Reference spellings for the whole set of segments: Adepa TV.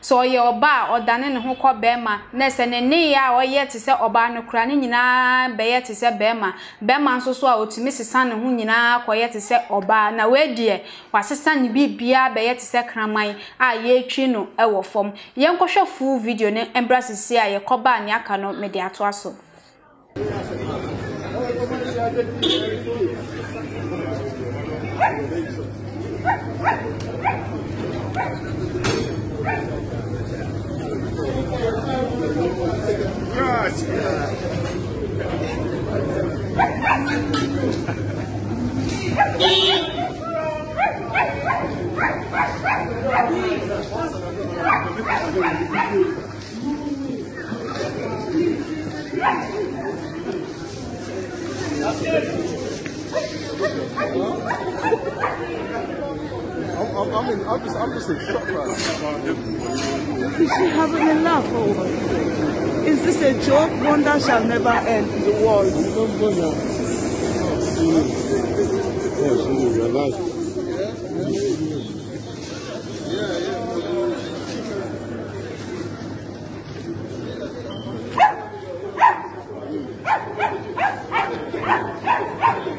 So your bar or danin who call Bema, Ness and Nea or yet to sell Obano Cranina, Bayer to sell Bema. Bema so swallowed to Mrs. San Hunina, quiet to sell Obana, where dear, was a son be beer, Bayer to sell Cramai, aye, Chino, our form. Young Cosha full video name embraces see a coba and Yakano media to us. I'm just in shock right now. Is she having a laugh over? Is this a joke? Wonder shall never end in the world. I'm just in shock right now. Is she having a laugh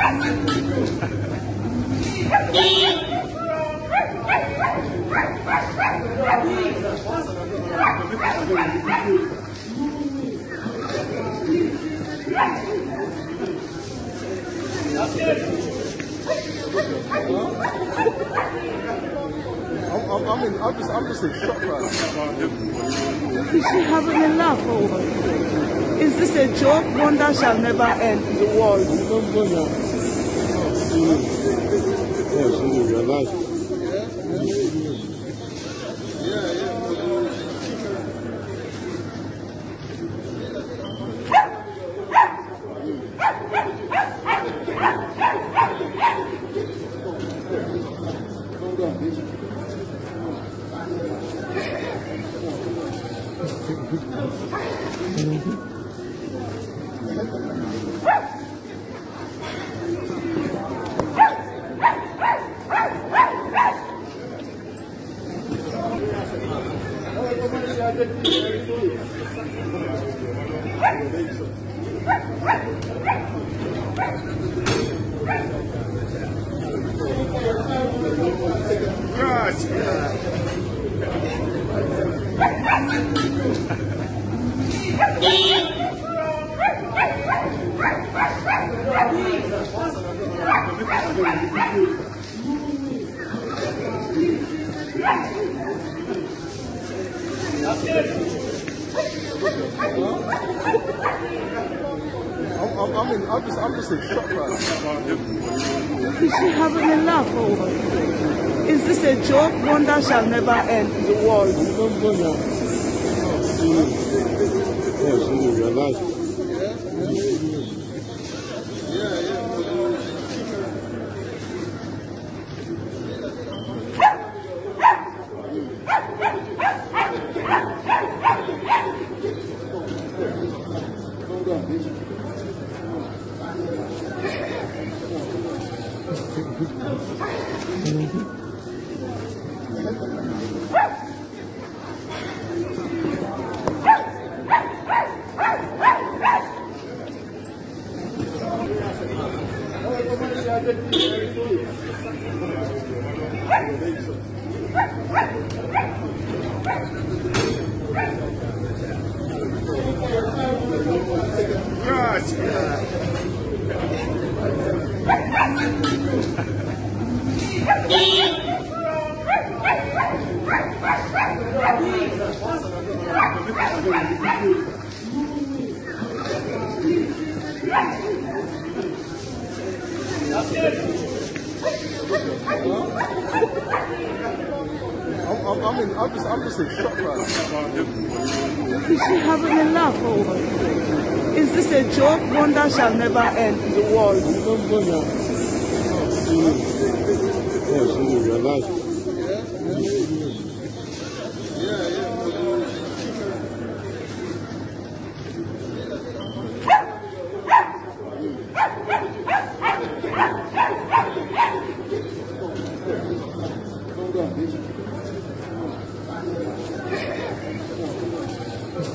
Is this a joke? Wonder shall never end in the world. I'm just in shock right now. Is she having a laugh over? Is this a joke? Wonder shall never end in the world. I'm just in shock right now. Is she having a laugh or what? Is this a joke? Wonder shall never end in the world.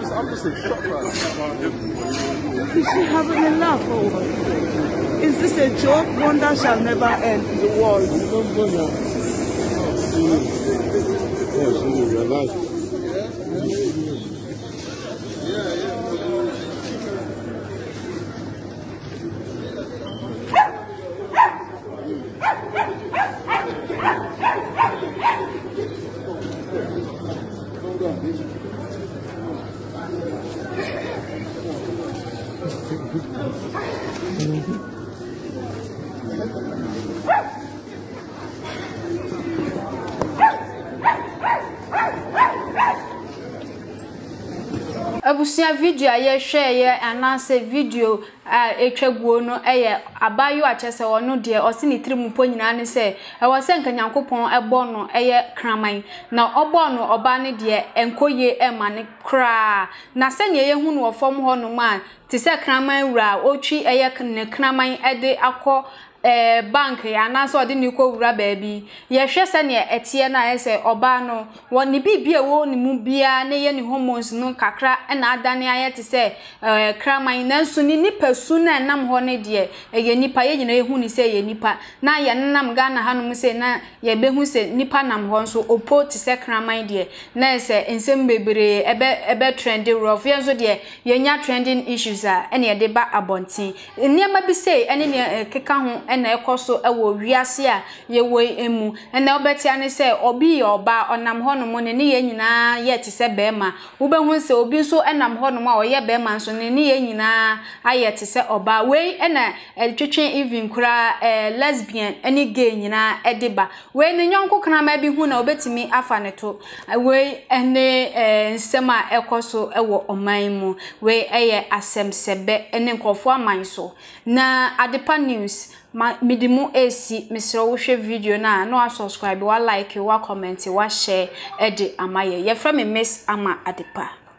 I'm just in shock right now. Is she having a laugh or what? Is this a joke? Wonder shall never end in the world. Abusia video aye share ye anase video a etwaguo no eye abayo achese wono de osini trimpo nyina ne se e wose nka nyankopon ebo no eye kraman na obo no oba ne de enkoye e mane kra na se ne ye hu no ofom ho no ma ti se kraman wura otwi eye ne kraman ede akọ bank ya na so de ni ko wura baabi ye hwe se ne etie na ese oba no woni bibia wo ni mu bia ne ye ni hormones no kakra na adane aye te se kraman na nsu ni nipa su na nam ho ne de ye nipa ye nyina ye hu ni se ye nipa na ye nam ga na hanu se na ye be hu se nipa nam ho so opo te se kraman de na ese ensem bebere ebe trendy rough ye so de ye nya trending issues a ene ye de ba abontin niema bi se ene ne keka ho ena ekoso ewo wiase a yewo emu ena obetia ne se obi ye oba onam ho no mo ne ye nyina ye te se bema ubehun se obi so enam ho no ma oye bema so ne ye nyina aye te se oba we ena twetwen even kura lesbian any gay nyina edeba we ne nyonko kana ma bi hu na obetimi afa ne to we ene nsema ekoso ewo oman mu we eye asem sebe ene nkofo aman so na Adepa news ma midimu esi misro wohwe video na no subscribe wa like wa comment wa share edi amaye ye from Miss Ama Adepa.